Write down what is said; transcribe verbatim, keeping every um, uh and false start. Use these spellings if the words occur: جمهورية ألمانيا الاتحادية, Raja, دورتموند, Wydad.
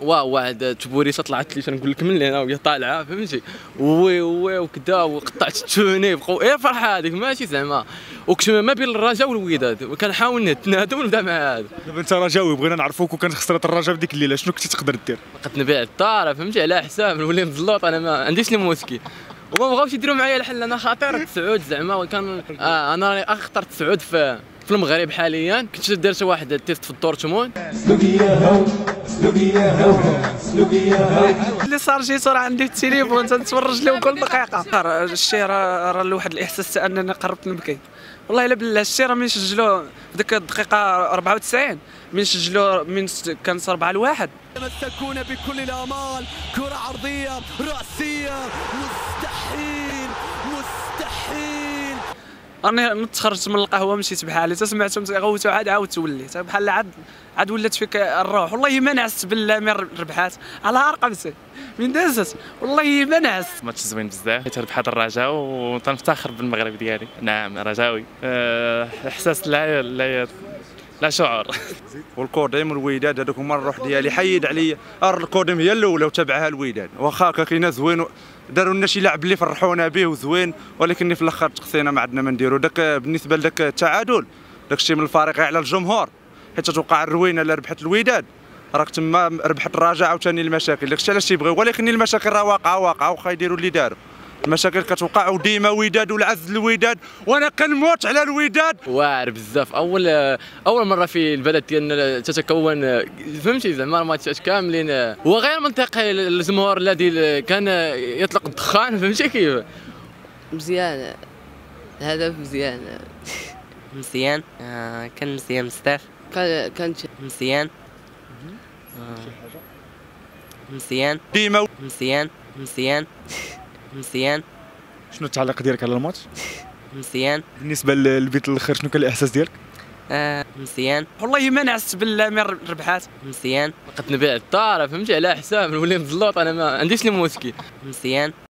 واو واحد تبوريسه طلعت لي تنقول لك من لهنا وهي طالعه فهمتي وي وي وكذا وقطعت التوني بقاو ايه فرحه هذيك ماشي زعما وكتما ما بين الرجاء والوداد كنحاول نتنادى ونبدا مع هذا. دابا انت رجاوي بغينا نعرفوك وكانت خسرت الرجاء في ديك الليله شنو كنتي تقدر دير؟ كنت نبيع الدار فهمتي على حساب نولي مزلوط انا ما عنديش لي موسكي وما بغاوش يديروا معايا الحل انا خاطر التسعود زعما وكان آه انا راني اخترت التسعود في في المغرب حاليا كنت درت واحد التيست في دورتموند اللي صار جيتو راه عندي في التليفون تنتفرج له كل دقيقه. الشيء راه راه لواحد الاحساس تاع انني قربت نبكي والله الا بالله. الشيء راه من سجلوه في ديك الدقيقه أربعة وتسعين من سجلوه من كان صار أربعة لواحد. يتمسكون بكل الامال كره عرضيه راسيه مستحيل مستحيل. راني تخرجت من القهوه مشيت بحالي تسمعتهم تغوتوا عاد عاود توليت بحال عاد عاد ولات فيك الروح. والله ما نعست بالله من ربحات على رقبتي من دازت والله ما نعست. ماتش زوين بزاف حيت ربحت الرجاء وتنفتخر بالمغرب ديالي. نعم رجاوي احساس لا لا لا شعور. والكورديم والوداد هذوك هما الروح ديالي حيد عليا. الكورديم هي الاولى وتبعها الوداد واخا كاينه زوين داروا لنا شي لاعب اللي فرحونا به وزوين ولكن في الاخر تقصينا ما عندنا ما نديروا. داك بالنسبه لذاك التعادل داكشي من الفريق على الجمهور حيت تتوقع الروينه الا ربحت الوداد راك تما ربحت الرجاء عاوتاني المشاكل داكشي علاش تيبغيو ولكن المشاكل راه واقعه واقعه واخا يديروا اللي داروا المشاكل كتوقع وديما وداد والعز الوداد وانا كنموت على الوداد. واعر بزاف اول اول مره في البلد ديالنا تتكون فهمتي زعما الماتشات كاملين هو غير منطقي الجمهور الذي كان يطلق الدخان فهمتي كيف. مزيان الهدف مزيان مزيان آه كان مزيان بزاف كان مزيان آه مزيان ديما مزيان مزيان مزيان. شنو التعليق ديالك على الماتش؟ مزيان. بالنسبه للبيت الاخر شنو كان الاحساس ديالك؟ آه مزيان والله ما نعست بالله من ربحات. مزيان كنت نبيع الدار فهمتي على حساب نولي مزلوط انا ما عنديش لي موسكي. مزيان.